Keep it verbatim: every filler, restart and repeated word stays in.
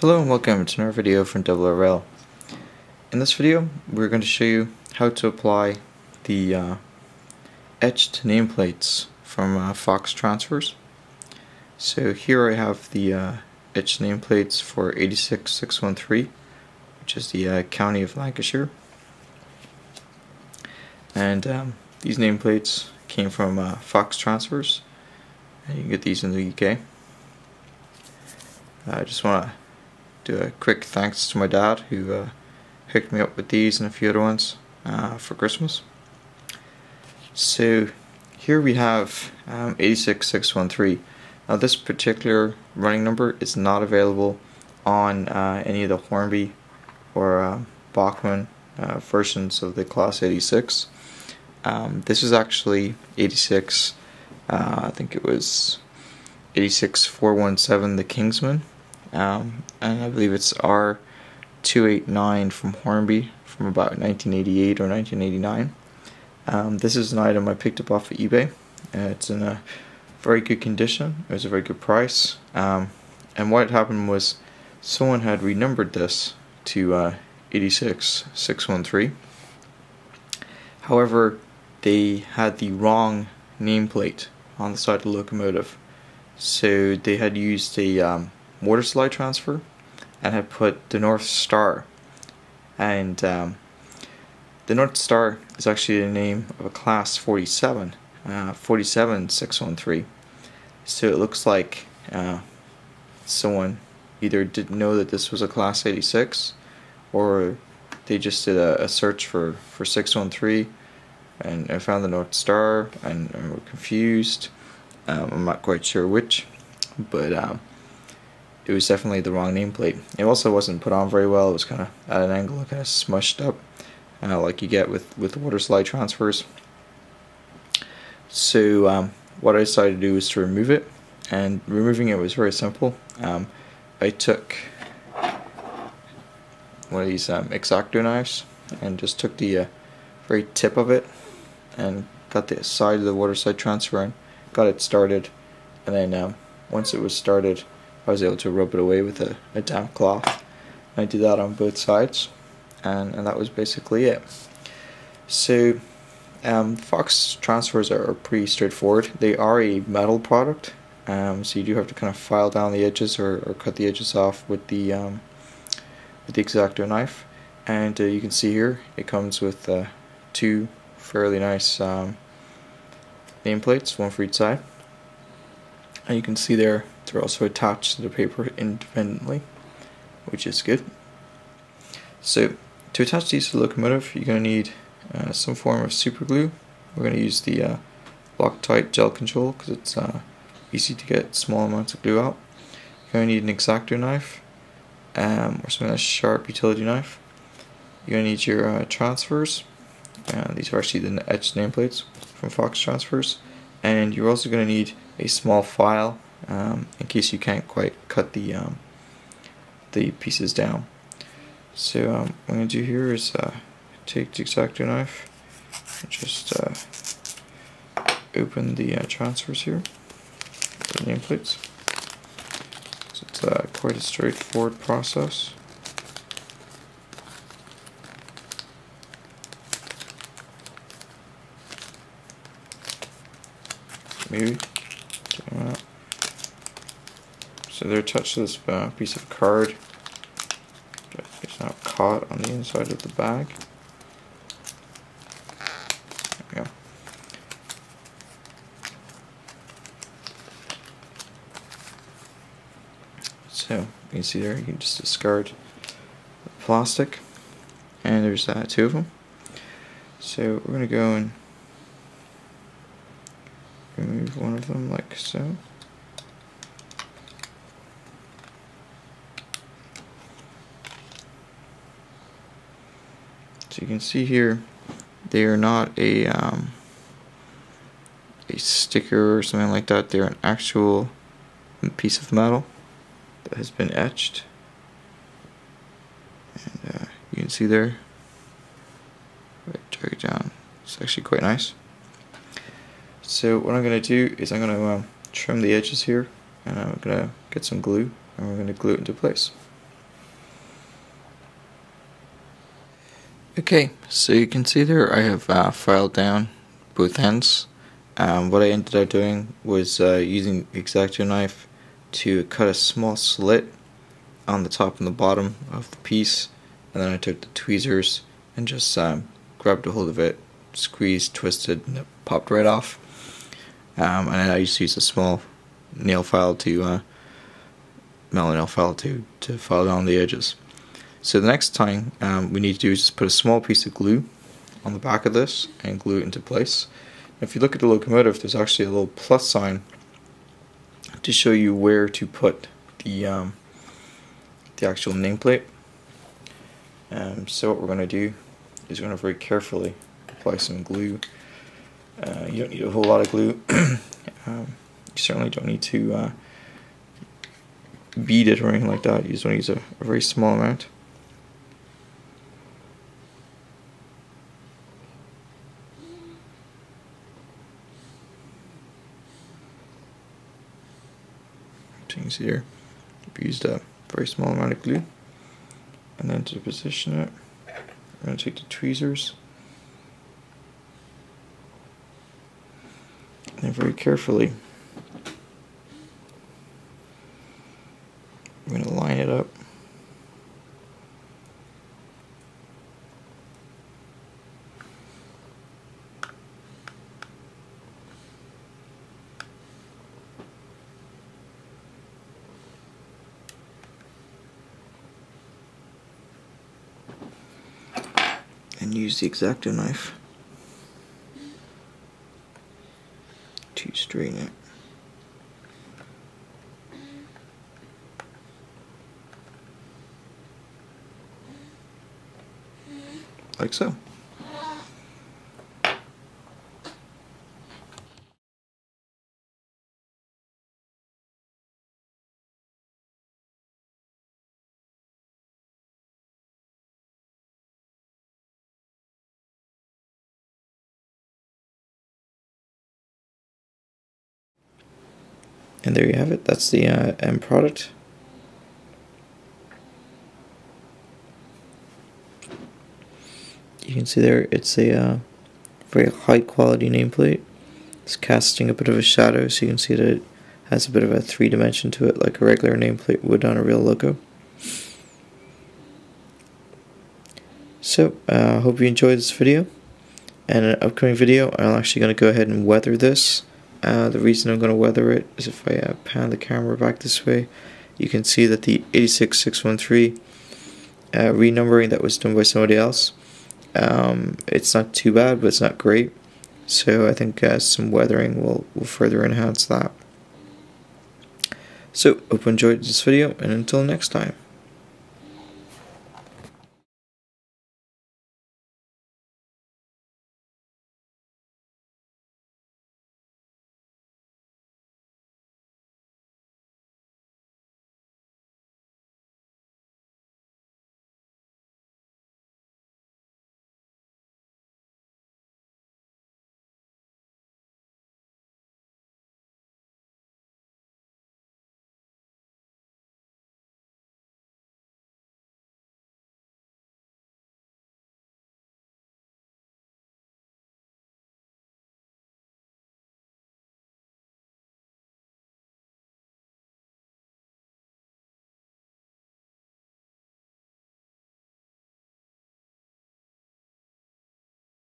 Hello and welcome to another video from oorail. In this video we're going to show you how to apply the uh, etched nameplates from uh, Fox Transfers. So here I have the uh, etched nameplates for eight six six one three, which is the uh, County of Lancashire, and um, these nameplates came from uh, Fox Transfers, and you can get these in the U K. I uh, just want to do a quick thanks to my dad who uh, hooked me up with these and a few other ones uh, for Christmas. So here we have um, eight six six one three. Now this particular running number is not available on uh, any of the Hornby or uh, Bachmann uh, versions of the class eighty-six. Um, this is actually eighty-six, uh, I think it was eight six four one seven, the Kingsman. Um, and I believe it's R two eight nine from Hornby from about nineteen eighty-eight or nineteen eighty-nine. Um, this is an item I picked up off of eBay. Uh, it's in a very good condition. It was a very good price. Um, and what happened was someone had renumbered this to uh, eight six six one three. However, they had the wrong nameplate on the side of the locomotive. So they had used a um, water slide transfer and had put the North Star, and um, the North Star is actually the name of a class forty-seven, uh, forty-seven six one three. So it looks like uh, someone either didn't know that this was a class eighty-six, or they just did a, a search for, for six one three and, and found the North Star and, and were confused. um, I'm not quite sure which, but um, it was definitely the wrong nameplate. It also wasn't put on very well. It was kind of at an angle, kind of smushed up, uh, like you get with with water slide transfers. So um, what I decided to do was to remove it, and removing it was very simple. Um, I took one of these um, X-Acto knives and just took the uh, very tip of it and got the side of the water slide transfer and got it started, and then um, once it was started, I was able to rub it away with a, a damp cloth. And I did that on both sides, and, and that was basically it. So um, Fox Transfers are, are pretty straightforward. They are a metal product, um, so you do have to kind of file down the edges or, or cut the edges off with the um, with the X-Acto knife. And uh, you can see here it comes with uh, two fairly nice um, nameplates, one for each side, and you can see there they're also attached to the paper independently, which is good. So to attach these to the locomotive, you're going to need uh, some form of super glue. We're going to use the uh, Loctite gel control because it's uh, easy to get small amounts of glue out. You're going to need an X-Acto knife, um, or some kind of sharp utility knife. You're going to need your uh, transfers. Uh, these are actually the etched nameplates from Fox Transfers, and you're also going to need a small file, Um, in case you can't quite cut the um, the pieces down. So um, what I'm going to do here is uh, take the X-Acto knife and just uh, open the uh, transfers here, the nameplates. So it's uh, quite a straightforward process. Maybe. So they're attached to this uh, piece of card. It's now caught on the inside of the bag. There we go. So you can see there, you can just discard the plastic, and there's uh, two of them. So we're going to go and remove one of them like so. So you can see here, they are not a um, a sticker or something like that. They're an actual piece of metal that has been etched, and uh, you can see there. Right, drag it down. It's actually quite nice. So what I'm going to do is I'm going to um, trim the edges here, and I'm going to get some glue, and we're going to glue it into place. Okay, so you can see there I have uh, filed down both ends. Um, what I ended up doing was uh, using the X-Acto knife to cut a small slit on the top and the bottom of the piece, and then I took the tweezers and just um, grabbed a hold of it, squeezed, twisted, and it popped right off. Um, and I just used a small nail file to uh, metal nail file to, to file down the edges. So the next thing um, we need to do is just put a small piece of glue on the back of this and glue it into place. If you look at the locomotive, there's actually a little plus sign to show you where to put the um, the actual nameplate. Um, so what we're going to do is we're going to very carefully apply some glue. Uh, you don't need a whole lot of glue. um, you certainly don't need to uh, bead it or anything like that. You just want to use a, a very small amount. So you can see here, I've used a very small amount of glue, and then to position it, I'm going to take the tweezers, and then very carefully, I'm going to line it up. And use the X-Acto knife to straighten it. Like so. And there you have it. That's the uh, end product. You can see there it's a uh, very high quality nameplate. It's casting a bit of a shadow, so you can see that it has a bit of a three dimension to it, like a regular nameplate would on a real logo. So I uh, hope you enjoyed this video. And in an upcoming video I'm actually going to go ahead and weather this. Uh, the reason I'm going to weather it is if I uh, pan the camera back this way, you can see that the eight six six one three uh, renumbering that was done by somebody else, um, it's not too bad, but it's not great. So I think uh, some weathering will, will further enhance that. So hope you enjoyed this video, and until next time.